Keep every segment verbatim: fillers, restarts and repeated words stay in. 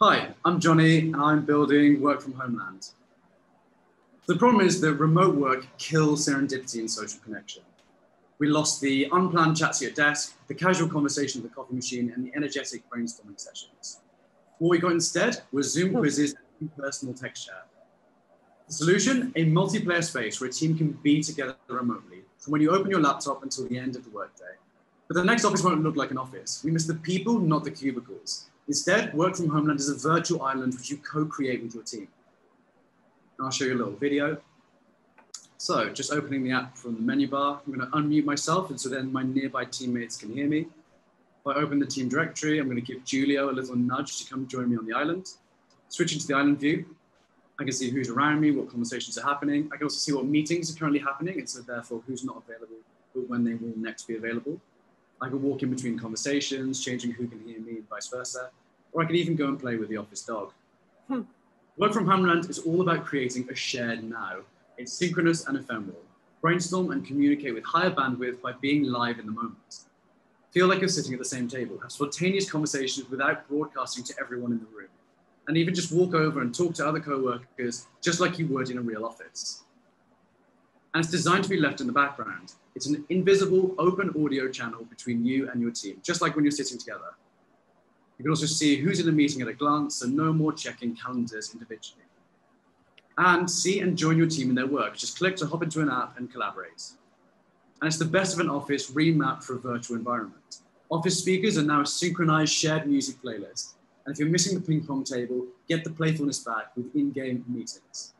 Hi, I'm Johnny and I'm building Work From Homeland. The problem is that remote work kills serendipity and social connection. We lost the unplanned chats at your desk, the casual conversation at the coffee machine, and the energetic brainstorming sessions. What we got instead was Zoom quizzes and personal tech share. The solution, a multiplayer space where a team can be together remotely, from when you open your laptop until the end of the workday. But the next office won't look like an office. We miss the people, not the cubicles. Instead, Work From Homeland is a virtual island which you co-create with your team. And I'll show you a little video. So just opening the app from the menu bar, I'm going to unmute myself and so then my nearby teammates can hear me. If I open the team directory, I'm going to give Giulio a little nudge to come join me on the island. Switching to the island view, I can see who's around me, what conversations are happening. I can also see what meetings are currently happening and so therefore who's not available, but when they will next be available. I can walk in between conversations, changing who can hear me and vice versa, or I can even go and play with the office dog. Hmm. Work From Homeland is all about creating a shared now. It's synchronous and ephemeral. Brainstorm and communicate with higher bandwidth by being live in the moment. Feel like you're sitting at the same table, have spontaneous conversations without broadcasting to everyone in the room, and even just walk over and talk to other co-workers just like you would in a real office. And it's designed to be left in the background. It's an invisible open audio channel between you and your team, just like when you're sitting together. You can also see who's in a meeting at a glance, so no more checking calendars individually. And see and join your team in their work. Just click to hop into an app and collaborate. And it's the best of an office remapped for a virtual environment. Office speakers are now a synchronized shared music playlist. And if you're missing the ping pong table, get the playfulness back with in-game meetings.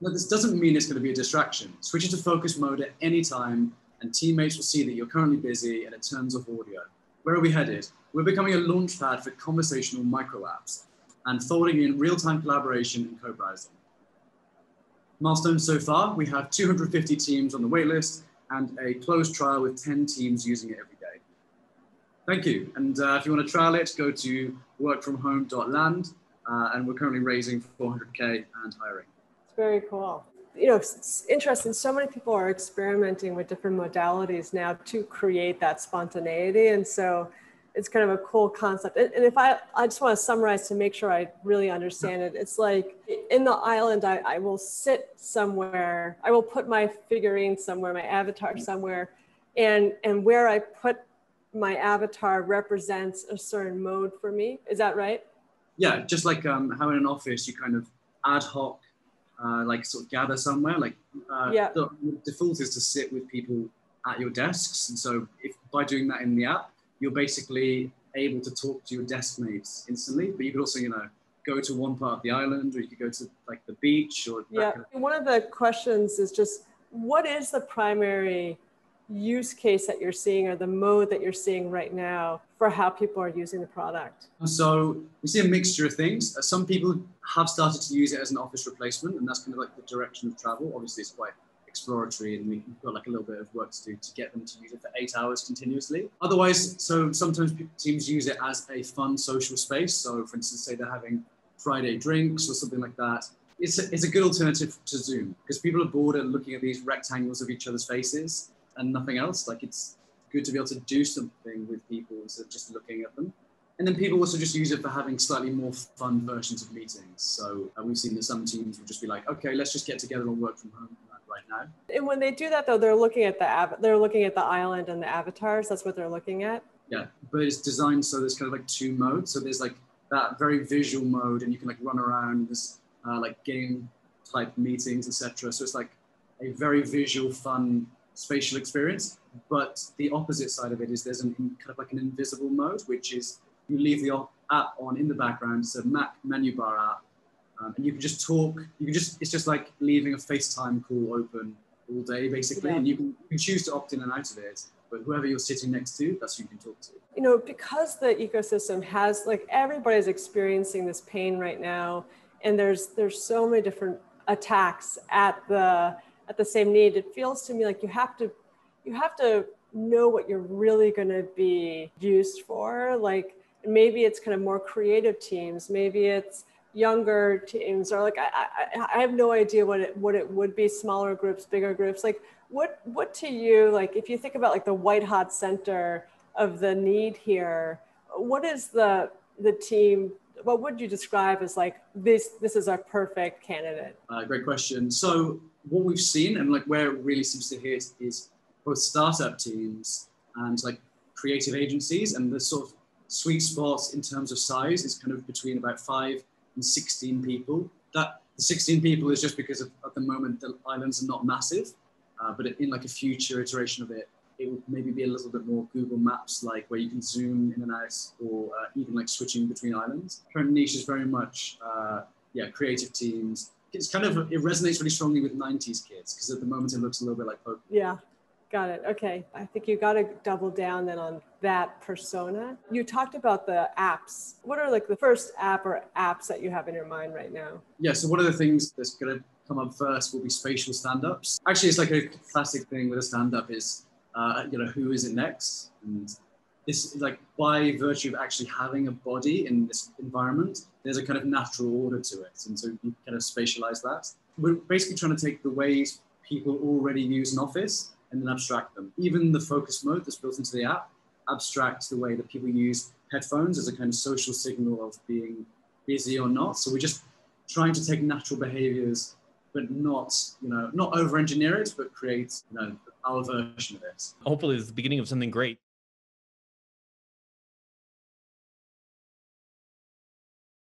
Now, this doesn't mean it's going to be a distraction. Switch it to focus mode at any time, and teammates will see that you're currently busy and it turns off audio. Where are we headed? We're becoming a launchpad for conversational micro apps and folding in real-time collaboration and co-browsing. Milestones so far, we have two hundred fifty teams on the waitlist and a closed trial with ten teams using it every day. Thank you. And uh, if you want to trial it, go to work from home dot land, uh, and we're currently raising four hundred K and hiring. Very cool. You know, it's interesting. So many people are experimenting with different modalities now to create that spontaneity. And so it's kind of a cool concept. And if I, I just want to summarize to make sure I really understand it. It's like in the island, I, I will sit somewhere. I will put my figurine somewhere, my avatar somewhere. And, and where I put my avatar represents a certain mode for me. Is that right? Yeah. Just like um, how in an office, you kind of ad hoc Uh, like sort of gather somewhere, like uh, yeah. The default is to sit with people at your desks. And so if by doing that in the app, you're basically able to talk to your desk mates instantly, but you could also, you know, go to one part of the island, or you could go to like the beach or. Yeah, kind of one of the questions is just, what is the primary use case that you're seeing or the mode that you're seeing right now for how people are using the product? So we see a mixture of things. Some people have started to use it as an office replacement, and that's kind of like the direction of travel. Obviously it's quite exploratory and we've got like a little bit of work to do to get them to use it for eight hours continuously. Otherwise, so sometimes teams use it as a fun social space. So for instance, say they're having Friday drinks or something like that. It's a, it's a good alternative to Zoom because people are bored and looking at these rectangles of each other's faces and nothing else. Like it's good to be able to do something with people instead of just looking at them. And then people also just use it for having slightly more fun versions of meetings. So uh, we've seen that some teams will just be like, okay, let's just get together and work from home right now. And when they do that though, they're looking at the av- they're looking at the island and the avatars. That's what they're looking at. Yeah, but it's designed so there's kind of like two modes. So there's like that very visual mode, and you can like run around. There's uh, like game type meetings, et cetera. So it's like a very visual, fun spatial experience, but the opposite side of it is there's an kind of like an invisible mode, which is you leave the app on in the background. It's a Mac menu bar app, um, and you can just talk. You can just it's just like leaving a FaceTime call open all day basically, yeah. And you can, you can choose to opt in and out of it. But whoever you're sitting next to, that's who you can talk to. You know, because the ecosystem has like everybody's experiencing this pain right now, and there's there's so many different attacks at the. At the same need, it feels to me like you have to, you have to know what you're really going to be used for. Like maybe it's kind of more creative teams, maybe it's younger teams, or like I, I, I have no idea what it what it would be. Smaller groups, bigger groups. Like what what to you? Like if you think about like the white hot center of the need here, what is the the team? what would you describe as like, this, this is our perfect candidate? Uh, great question. So what we've seen and like where it really seems to hit is both startup teams and like creative agencies, and the sort of sweet spot in terms of size is kind of between about five and sixteen people. That the sixteen people is just because of, at the moment the islands are not massive, uh, but in like a future iteration of it, it would maybe be a little bit more Google Maps like, where you can zoom in and out, or uh, even like switching between islands. Current niche is very much uh, yeah creative teams. It's kind of, it resonates really strongly with nineties kids because at the moment it looks a little bit like Pokemon. Yeah. Got it. Okay. I think you got to double down then on that persona. You talked about the apps. What are like the first app or apps that you have in your mind right now? Yeah. So one of the things that's going to come up first will be spatial stand-ups. Actually, it's like a classic thing with a stand-up is, uh, you know, who is it next? And this, like by virtue of actually having a body in this environment, there's a kind of natural order to it. And so you kind of spatialize that. We're basically trying to take the ways people already use an office and then abstract them. Even the focus mode that's built into the app abstracts the way that people use headphones as a kind of social signal of being busy or not. So we're just trying to take natural behaviors, but not, you know, not over-engineer it, but create, you know, our version of it. Hopefully it's the beginning of something great.